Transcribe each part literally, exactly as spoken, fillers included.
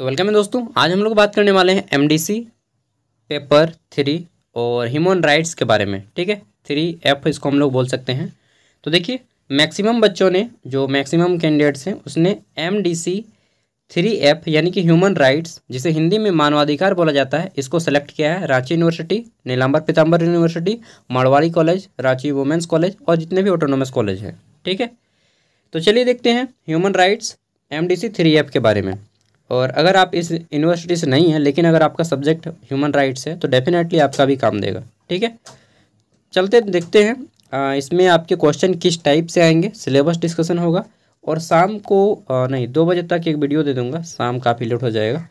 तो वेलकम है दोस्तों, आज हम लोग बात करने वाले हैं एमडीसी पेपर थ्री और ह्यूमन राइट्स के बारे में। ठीक है, थ्री एफ इसको हम लोग बोल सकते हैं। तो देखिए, मैक्सिमम बच्चों ने, जो मैक्सिमम कैंडिडेट्स हैं, उसने एमडीसी थ्री एफ यानी कि ह्यूमन राइट्स, जिसे हिंदी में मानवाधिकार बोला जाता है, इसको सेलेक्ट किया है। Ranchi university, Nilamber Pitamber university, Marwari college, Ranchi women's college और जितने भी ऑटोनोमस कॉलेज हैं। ठीक है, तो चलिए देखते हैं human rights MDC three F के बारे में। और अगर आप इस यूनिवर्सिटी से नहीं हैं लेकिन अगर आपका सब्जेक्ट ह्यूमन राइट्स है तो डेफिनेटली आपका भी काम देगा। ठीक है, चलते देखते हैं आ, इसमें आपके क्वेश्चन किस टाइप से आएंगे। सिलेबस डिस्कशन होगा और शाम को आ, नहीं दो बजे तक एक वीडियो दे दूंगा। शाम काफ़ी लेट हो जाएगा,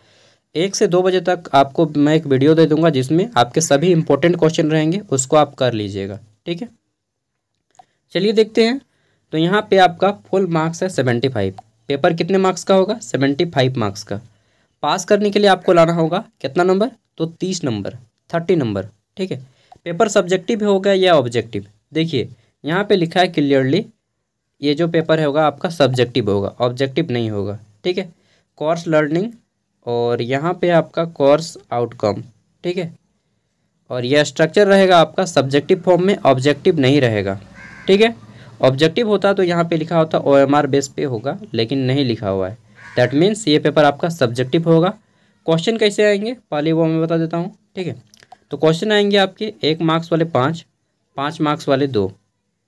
एक से दो बजे तक आपको मैं एक वीडियो दे दूँगा जिसमें आपके सभी इंपॉर्टेंट क्वेश्चन रहेंगे, उसको आप कर लीजिएगा। ठीक है, चलिए देखते हैं। तो यहाँ पर आपका फुल मार्क्स है सेवेंटी फाइव। पेपर कितने मार्क्स का होगा? सेवेंटी फाइव मार्क्स का। पास करने के लिए आपको लाना होगा कितना नंबर? तो तीस नंबर, थर्टी नंबर। ठीक है, पेपर सब्जेक्टिव होगा या ऑब्जेक्टिव? देखिए यहाँ पे लिखा है क्लियरली, ये जो पेपर होगा आपका सब्जेक्टिव होगा, ऑब्जेक्टिव नहीं होगा। ठीक है, कोर्स लर्निंग और यहाँ पे आपका कोर्स आउटकम। ठीक है, और यह स्ट्रक्चर रहेगा आपका सब्जेक्टिव फॉर्म में, ऑब्जेक्टिव नहीं रहेगा। ठीक है, ऑब्जेक्टिव होता तो यहाँ पे लिखा होता ओ एम आर बेस पे होगा, लेकिन नहीं लिखा हुआ है। दैट मीन्स ये पेपर आपका सब्जेक्टिव होगा। क्वेश्चन कैसे आएंगे पहले वो मैं बता देता हूँ। ठीक है, तो क्वेश्चन आएंगे आपके एक मार्क्स वाले पाँच, पाँच मार्क्स वाले दो।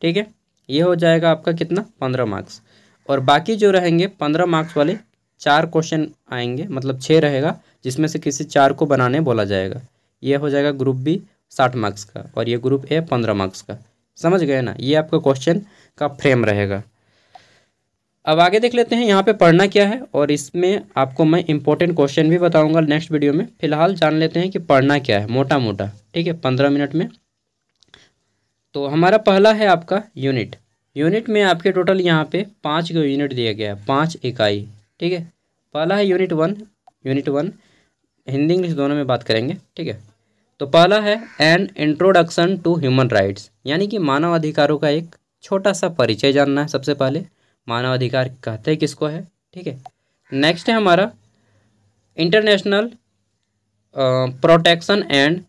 ठीक है, ये हो जाएगा आपका कितना? पंद्रह मार्क्स। और बाकी जो रहेंगे पंद्रह मार्क्स वाले चार क्वेश्चन आएंगे, मतलब छः रहेगा, जिसमें से किसी चार को बनाने बोला जाएगा। ये हो जाएगा ग्रुप बी साठ मार्क्स का और ये ग्रुप ए पंद्रह मार्क्स का। समझ गए ना, ये आपका क्वेश्चन का फ्रेम रहेगा। अब आगे देख लेते हैं यहाँ पे पढ़ना क्या है, और इसमें आपको मैं इंपॉर्टेंट क्वेश्चन भी बताऊंगा नेक्स्ट वीडियो में। फिलहाल जान लेते हैं कि पढ़ना क्या है मोटा मोटा। ठीक है, पंद्रह मिनट में। तो हमारा पहला है आपका यूनिट। यूनिट में आपके टोटल यहाँ पे पाँच को यूनिट दिया गया है, पाँच इकाई। ठीक है, पहला है unit one. Unit one Hindi English दोनों में बात करेंगे। ठीक है, तो पहला है an introduction to human rights, यानी कि मानव अधिकारों का एक छोटा सा परिचय जानना है। सबसे पहले मानव अधिकार कहते किसको है। ठीक है, नेक्स्ट है हमारा international protection and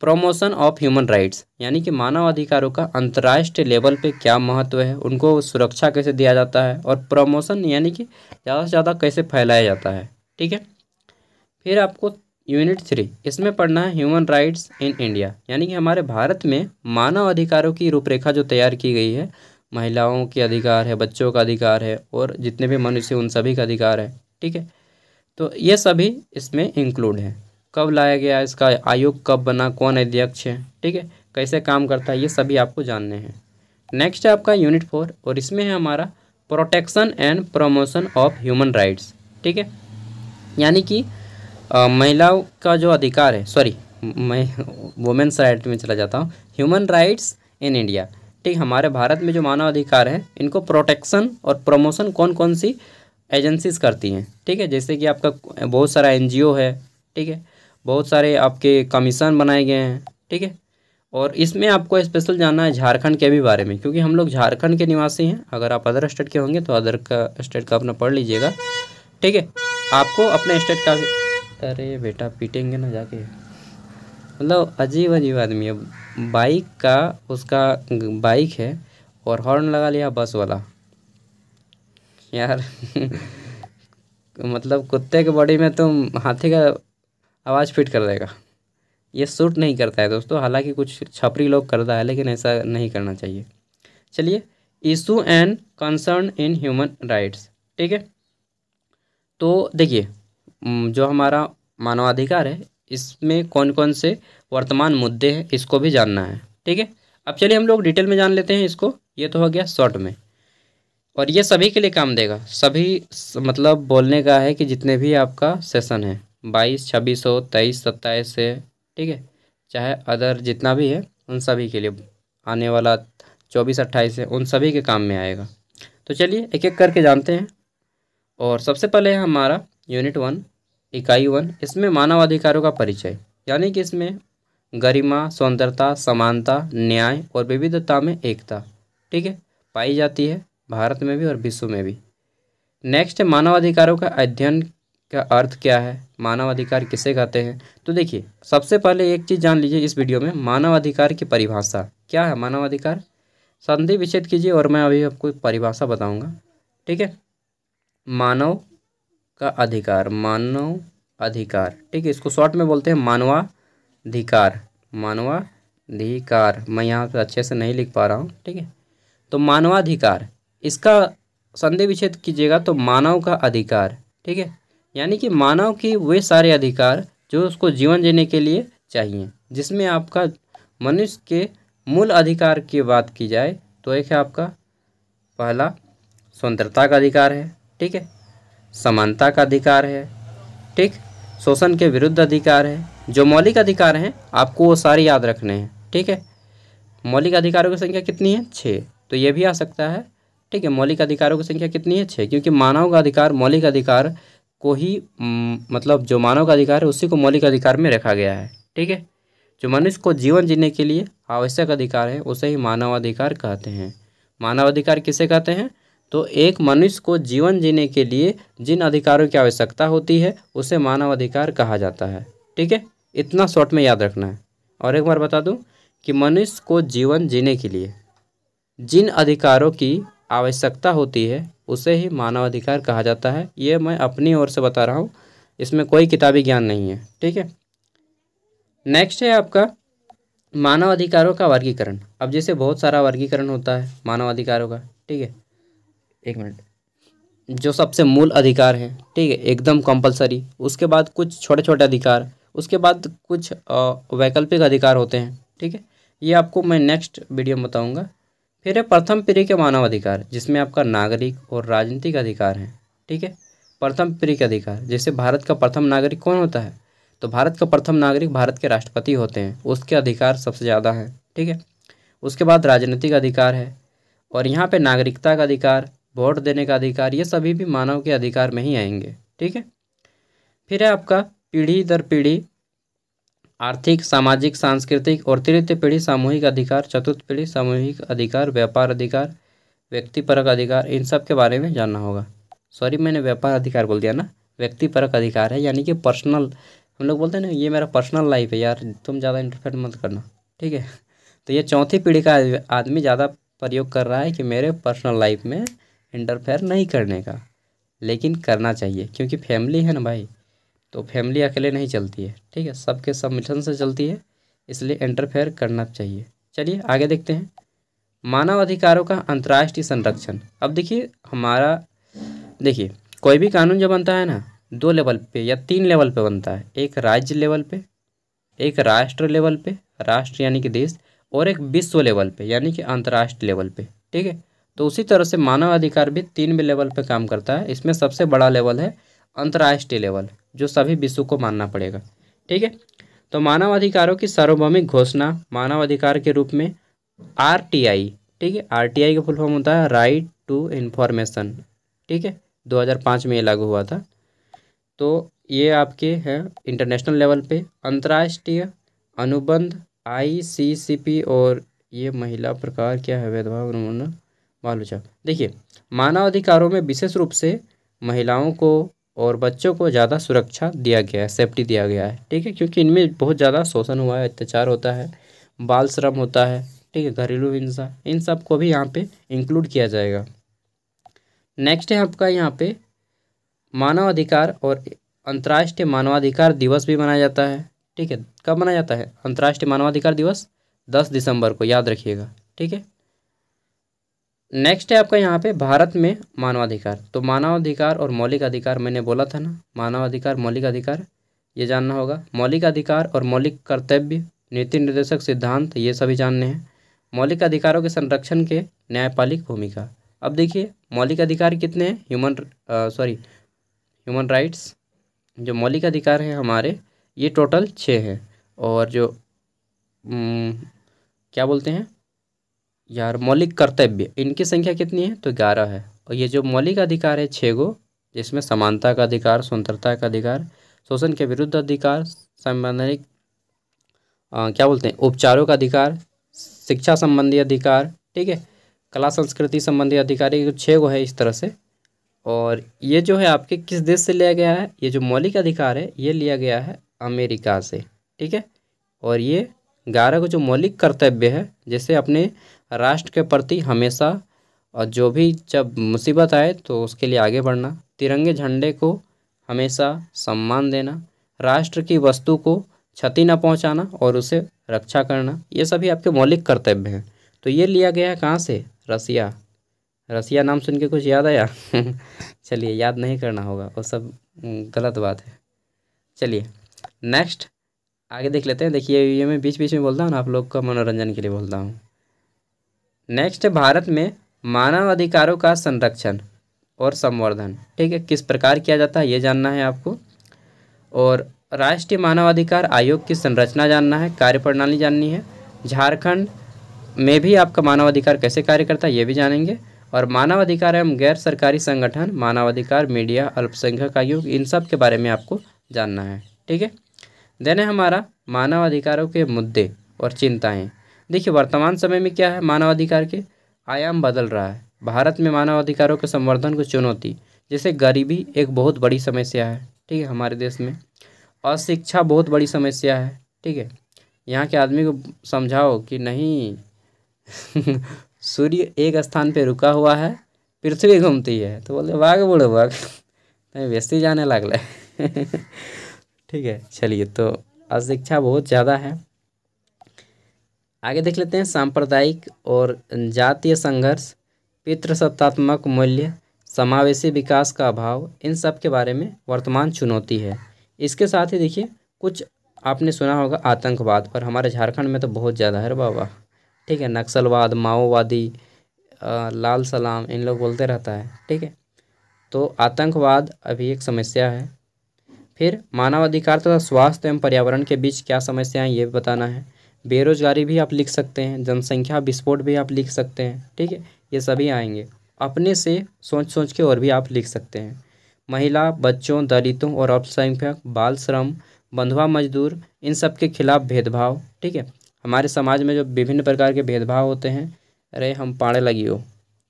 promotion of human rights, यानी कि मानव अधिकारों का अंतर्राष्ट्रीय लेवल पे क्या महत्व है, उनको सुरक्षा कैसे दिया जाता है और प्रमोशन यानी कि ज़्यादा से ज़्यादा कैसे फैलाया जाता है। ठीक है, फिर आपको यूनिट थ्री, इसमें पढ़ना है ह्यूमन राइट्स इन इंडिया, यानी कि हमारे भारत में मानव अधिकारों की रूपरेखा जो तैयार की गई है, महिलाओं के अधिकार है, बच्चों का अधिकार है और जितने भी मनुष्य उन सभी का अधिकार है। ठीक है, तो ये सभी इसमें इंक्लूड हैं। कब लाया गया इसका, आयोग कब बना, कौन अध्यक्ष है, ठीक है, कैसे काम करता है, ये सभी आपको जानने हैं। नेक्स्ट है आपका यूनिट फोर और इसमें है हमारा protection and promotion of human rights. ठीक है, यानी कि महिलाओं का जो अधिकार है, सॉरी मैं वुमेन्स राइट में चला जाता हूँ, ह्यूमन राइट्स इन इंडिया। ठीक, हमारे भारत में जो मानव अधिकार हैं इनको प्रोटेक्शन और प्रमोशन कौन कौन सी एजेंसीज करती हैं। ठीक है, जैसे कि आपका बहुत सारा एनजीओ है। ठीक है, बहुत सारे आपके कमीशन बनाए गए हैं। ठीक है, और इसमें आपको स्पेशल जानना है झारखंड के भी बारे में, क्योंकि हम लोग झारखंड के निवासी हैं। अगर आप अदर स्टेट के होंगे तो अदर का स्टेट का अपना पढ़ लीजिएगा। ठीक है, आपको अपने स्टेट का, अरे बेटा पीटेंगे ना जाके, मतलब अजीब अजीब आदमी है। बाइक का, उसका बाइक है और हॉर्न लगा लिया बस वाला यार मतलब कुत्ते के बॉडी में तुम हाथी का आवाज़ फिट कर देगा। ये सूट नहीं करता है दोस्तों, हालांकि कुछ छपरी लोग करता है, लेकिन ऐसा नहीं करना चाहिए। चलिए, issue and concern in human rights. ठीक है, तो देखिए जो हमारा मानवाधिकार है इसमें कौन कौन से वर्तमान मुद्दे हैं, इसको भी जानना है। ठीक है, अब चलिए हम लोग डिटेल में जान लेते हैं इसको। ये तो हो गया शॉर्ट में, और ये सभी के लिए काम देगा। सभी मतलब बोलने का है कि जितने भी आपका सेशन है बाईस, छब्बीस हो, तेईस, सत्ताईस है। ठीक है, चाहे अदर जितना भी है उन सभी के लिए, आने वाला चौबीस, अट्ठाईस है, उन सभी के काम में आएगा। तो चलिए एक एक करके जानते हैं। और सबसे पहले है हमारा यूनिट वन इकाई वन, इसमें मानव अधिकारों का परिचय, यानी कि इसमें गरिमा, स्वतंत्रता, समानता, न्याय और विविधता में एकता, ठीक है, पाई जाती है भारत में भी और विश्व में भी। नेक्स्ट है मानव अधिकारों का अध्ययन का अर्थ क्या है, मानवाधिकार किसे कहते हैं। तो देखिए, सबसे पहले एक चीज़ जान लीजिए इस वीडियो में, मानवाधिकार की परिभाषा क्या है। मानवाधिकार संधि विच्छेद कीजिए और मैं अभी आपको परिभाषा बताऊँगा, ठीक है। मानव का अधिकार, मानव अधिकार, ठीक है, इसको शॉर्ट में बोलते हैं मानवाधिकार, मानवाधिकार। मैं यहाँ पे अच्छे से नहीं लिख पा रहा हूँ, ठीक है। तो मानवाधिकार, इसका संधि विच्छेद कीजिएगा तो मानव का अधिकार, ठीक है, यानी कि मानव के वे सारे अधिकार जो उसको जीवन जीने के लिए चाहिए, जिसमें आपका मनुष्य के मूल अधिकार की बात की जाए तो एक है आपका पहला स्वतंत्रता का अधिकार है, ठीक है, समानता का अधिकार है, ठीक, शोषण के विरुद्ध अधिकार है। जो मौलिक अधिकार हैं आपको वो सारे याद रखने हैं, ठीक है। मौलिक अधिकारों की संख्या कितनी है, छः, तो ये भी आ सकता है, ठीक है। मौलिक अधिकारों की संख्या कितनी है, छः, क्योंकि मानव का अधिकार मौलिक अधिकार को ही मतलब जो मानव का अधिकार है उसी को मौलिक अधिकार में रखा गया है, ठीक है। जो मनुष्य को जीवन जीने के लिए आवश्यक अधिकार है उसे ही मानवाधिकार कहते हैं। मानवाधिकार किसे कहते हैं, तो एक मनुष्य को जीवन जीने के लिए जिन अधिकारों की आवश्यकता होती है उसे मानवाधिकार कहा जाता है, ठीक है। इतना शॉर्ट में याद रखना है। और एक बार बता दूं कि मनुष्य को जीवन जीने के लिए जिन अधिकारों की आवश्यकता होती है उसे ही मानवाधिकार कहा जाता है। ये मैं अपनी ओर से बता रहा हूँ, इसमें कोई किताबी ज्ञान नहीं है, ठीक है। नेक्स्ट है आपका मानवाधिकारों का वर्गीकरण। अब जैसे बहुत सारा वर्गीकरण होता है मानवाधिकारों का, ठीक है, एक मिनट, जो सबसे मूल अधिकार हैं, ठीक है, एकदम कंपलसरी, उसके बाद कुछ छोटे छोटे अधिकार, उसके बाद कुछ वैकल्पिक अधिकार होते हैं, ठीक है, ये आपको मैं नेक्स्ट वीडियो में बताऊँगा। फिर है प्रथम पीढ़ी के मानवाधिकार, जिसमें आपका नागरिक और राजनीतिक अधिकार हैं, ठीक है। प्रथम पीढ़ी के अधिकार, जैसे भारत का प्रथम नागरिक कौन होता है, तो भारत का प्रथम नागरिक भारत के राष्ट्रपति होते हैं, उसके अधिकार सबसे ज़्यादा हैं, ठीक है। उसके बाद राजनीतिक अधिकार है, और यहाँ पे नागरिकता का अधिकार, वोट देने का अधिकार, ये सभी भी मानव के अधिकार में ही आएंगे, ठीक है। फिर है आपका पीढ़ी दर पीढ़ी आर्थिक, सामाजिक, सांस्कृतिक, और तृतीय पीढ़ी सामूहिक अधिकार, चतुर्थ पीढ़ी सामूहिक अधिकार, व्यापार अधिकार, व्यक्तिपरक अधिकार, इन सब के बारे में जानना होगा। सॉरी, मैंने व्यापार अधिकार बोल दिया ना, व्यक्तिपरक अधिकार है, यानी कि पर्सनल, हम लोग बोलते हैं ना ये मेरा पर्सनल लाइफ है यार, तुम ज़्यादा इंटरफेयर मत करना, ठीक है। तो ये चौथी पीढ़ी का आदमी ज़्यादा प्रयोग कर रहा है कि मेरे पर्सनल लाइफ में इंटरफेयर नहीं करने का, लेकिन करना चाहिए, क्योंकि फैमिली है ना भाई, तो फैमिली अकेले नहीं चलती है, ठीक है, सबके सबमिशन से चलती है, इसलिए इंटरफेयर करना चाहिए। चलिए आगे देखते हैं, मानव अधिकारों का अंतर्राष्ट्रीय संरक्षण। अब देखिए हमारा, देखिए कोई भी कानून जब बनता है ना, दो लेवल पे या तीन लेवल पे बनता है, एक राज्य लेवल पे, एक राष्ट्र लेवल पे, राष्ट्र यानी कि देश, और एक विश्व लेवल पे यानी कि अंतर्राष्ट्रीय लेवल पे, ठीक है। तो उसी तरह से मानव अधिकार भी तीन भी लेवल पे काम करता है, इसमें सबसे बड़ा लेवल है अंतर्राष्ट्रीय लेवल, जो सभी विश्व को मानना पड़ेगा, ठीक है। तो मानव अधिकारों की सार्वभौमिक घोषणा मानव अधिकार के रूप में आर टी आई, ठीक है, आर टी आई का फुल फॉर्म होता है राइट टू इन्फॉर्मेशन, ठीक है, दो हज़ार पाँच में ये लागू हुआ था। तो ये आपके हैं इंटरनेशनल लेवल पे। अंतर्राष्ट्रीय अनुबंध आई सी सी पी, और ये महिला प्रकार क्या है, भेदभाव उन्मूलन बालूचा। देखिए मानव अधिकारों में विशेष रूप से महिलाओं को और बच्चों को ज़्यादा सुरक्षा दिया गया है, सेफ्टी दिया गया है, ठीक है, क्योंकि इनमें बहुत ज़्यादा शोषण हुआ है, अत्याचार होता है, बाल श्रम होता है, ठीक है, घरेलू हिंसा, इन सब को भी यहाँ पे इंक्लूड किया जाएगा। नेक्स्ट है आपका यहाँ पे मानवाधिकार और अंतर्राष्ट्रीय मानवाधिकार दिवस भी मनाया जाता है, ठीक है। कब मनाया जाता है अंतर्राष्ट्रीय मानवाधिकार दिवस? दस दिसंबर को, याद रखिएगा, ठीक है। नेक्स्ट है आपका यहाँ पे भारत में मानवाधिकार। तो मानवाधिकार और मौलिक अधिकार, मैंने बोला था ना, मानवाधिकार मौलिक अधिकार, ये जानना होगा। मौलिक अधिकार और मौलिक कर्तव्य, नीति निर्देशक सिद्धांत, ये सभी जानने हैं। मौलिक अधिकारों के संरक्षण के न्यायपालिक भूमिका। अब देखिए मौलिक अधिकार कितने हैं, ह्यूमन सॉरी ह्यूमन राइट्स, जो मौलिक अधिकार हैं हमारे, ये टोटल छः हैं। और जो न, क्या बोलते हैं यार, मौलिक कर्तव्य, इनकी संख्या कितनी है, तो ग्यारह है। और ये जो मौलिक अधिकार है छः गो, जिसमें समानता का अधिकार, स्वतंत्रता का अधिकार, शोषण के विरुद्ध अधिकार, संवैधानिक क्या बोलते हैं उपचारों का अधिकार, शिक्षा संबंधी अधिकार, ठीक है, कला संस्कृति संबंधी अधिकार, ये छः गो है। इस तरह से और ये जो है आपके किस देश से लिया गया है, ये जो मौलिक अधिकार है ये लिया गया है अमेरिका से, ठीक है। और ये ग्यारह को जो मौलिक कर्तव्य है, जैसे अपने राष्ट्र के प्रति हमेशा और जो भी जब मुसीबत आए तो उसके लिए आगे बढ़ना, तिरंगे झंडे को हमेशा सम्मान देना, राष्ट्र की वस्तु को क्षति न पहुंचाना और उसे रक्षा करना, ये सभी आपके मौलिक कर्तव्य हैं। तो ये लिया गया है कहाँ से, रसिया। रसिया नाम सुन के कुछ याद आया चलिए, याद नहीं करना होगा, वो सब गलत बात है। चलिए नेक्स्ट आगे देख लेते हैं। देखिए ये मैं बीच बीच में बोलता हूँ ना, आप लोग का मनोरंजन के लिए बोलता हूँ। नेक्स्ट, भारत में मानव अधिकारों का संरक्षण और संवर्धन, ठीक है, किस प्रकार किया जाता है ये जानना है आपको। और राष्ट्रीय मानवाधिकार आयोग की संरचना जानना है, कार्यप्रणाली जाननी है। झारखंड में भी आपका मानवाधिकार कैसे कार्य करता है ये भी जानेंगे। और मानवाधिकार एवं गैर सरकारी संगठन, मानवाधिकार, मीडिया, अल्पसंख्यक आयोग, इन सब के बारे में आपको जानना है, ठीक है। देन है हमारा मानवाधिकारों के मुद्दे और चिंताएँ। देखिए वर्तमान समय में क्या है, मानवाधिकार के आयाम बदल रहा है। भारत में मानवाधिकारों के संवर्धन को चुनौती, जैसे गरीबी एक बहुत बड़ी समस्या है, ठीक है, हमारे देश में। और शिक्षा बहुत बड़ी समस्या है, ठीक है, यहाँ के आदमी को समझाओ कि नहीं सूर्य एक स्थान पे रुका हुआ है, पृथ्वी घूमती है, तो बोले वाग बोलो वाग, नहीं वैसे ही जाने लगला है ठीक है। चलिए तो अशिक्षा बहुत ज़्यादा है। आगे देख लेते हैं, सांप्रदायिक और जातीय संघर्ष, पितृसत्तात्मक मूल्य, समावेशी विकास का अभाव, इन सब के बारे में वर्तमान चुनौती है। इसके साथ ही देखिए कुछ आपने सुना होगा आतंकवाद पर, हमारे झारखंड में तो बहुत ज़्यादा है बाबा, ठीक है, नक्सलवाद, माओवादी, लाल सलाम, इन लोग बोलते रहता है, ठीक है। तो आतंकवाद अभी एक समस्या है। फिर मानवाधिकार तथा स्वास्थ्य एवं पर्यावरण के बीच क्या समस्याएँ ये भी बताना है। बेरोजगारी भी आप लिख सकते हैं, जनसंख्या विस्फोट भी आप लिख सकते हैं, ठीक है, ये सभी आएंगे। अपने से सोच सोच के और भी आप लिख सकते हैं। महिला, बच्चों, दलितों और अल्पसंख्यक, बाल श्रम, बंधुआ मजदूर, इन सब के खिलाफ भेदभाव, ठीक है, हमारे समाज में जो विभिन्न प्रकार के भेदभाव होते हैं, अरे हम पाड़े लगी हो,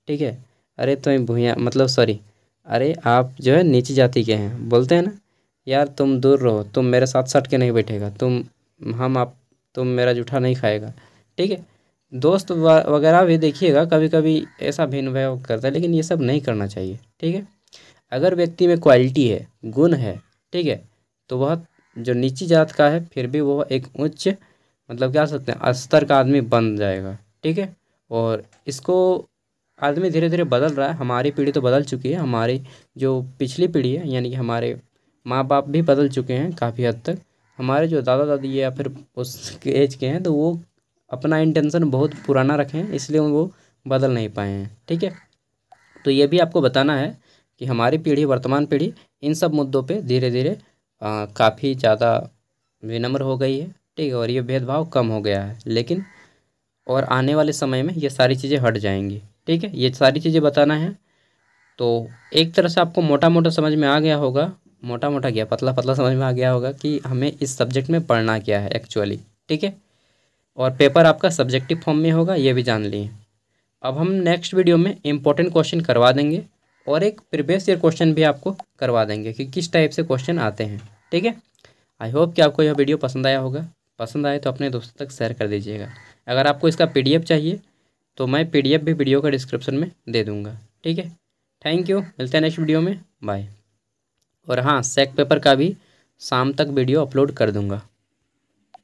ठीक है, अरे तुम भूया मतलब सॉरी अरे आप जो है नीची जाति के हैं, बोलते हैं ना यार तुम दूर रहो, तुम मेरे साथ सट के नहीं बैठेगा, तुम हम आप तुम मेरा जूठा नहीं खाएगा, ठीक है। दोस्त वगैरह भी देखिएगा कभी कभी ऐसा भेदभाव करता है, लेकिन ये सब नहीं करना चाहिए, ठीक है। अगर व्यक्ति में क्वालिटी है, गुण है, ठीक है, तो वह जो नीची जात का है फिर भी वह एक उच्च मतलब क्या सकते हैं स्तर का आदमी बन जाएगा, ठीक है। और इसको आदमी धीरे धीरे बदल रहा है, हमारी पीढ़ी तो बदल चुकी है, हमारी जो पिछली पीढ़ी है यानी कि हमारे माँ बाप भी बदल चुके हैं काफ़ी हद तक, हमारे जो दादा दादी या फिर उस एज के हैं तो वो अपना इंटेंशन बहुत पुराना रखे हैं, इसलिए वो बदल नहीं पाए हैं, ठीक है। तो ये भी आपको बताना है कि हमारी पीढ़ी, वर्तमान पीढ़ी इन सब मुद्दों पे धीरे धीरे काफ़ी ज़्यादा विनम्र हो गई है, ठीक है, और ये भेदभाव कम हो गया है। लेकिन और आने वाले समय में ये सारी चीज़ें हट जाएंगी, ठीक है, ये सारी चीज़ें बताना है। तो एक तरह से आपको मोटा मोटा समझ में आ गया होगा, मोटा मोटा गया पतला पतला समझ में आ गया होगा कि हमें इस सब्जेक्ट में पढ़ना क्या है एक्चुअली, ठीक है। और पेपर आपका सब्जेक्टिव फॉर्म में होगा, ये भी जान लिए। अब हम नेक्स्ट वीडियो में इम्पोर्टेंट क्वेश्चन करवा देंगे और एक प्रीवियस ईयर क्वेश्चन भी आपको करवा देंगे कि किस टाइप से क्वेश्चन आते हैं, ठीक है। आई होप कि आपको यह वीडियो पसंद आया होगा, पसंद आए तो अपने दोस्तों तक शेयर कर दीजिएगा। अगर आपको इसका पी डी एफ चाहिए तो मैं पी डी एफ भी वीडियो का डिस्क्रिप्शन में दे दूँगा, ठीक है। थैंक यू, मिलते हैं नेक्स्ट वीडियो में, बाय। और हाँ, सेक पेपर का भी शाम तक वीडियो अपलोड कर दूंगा।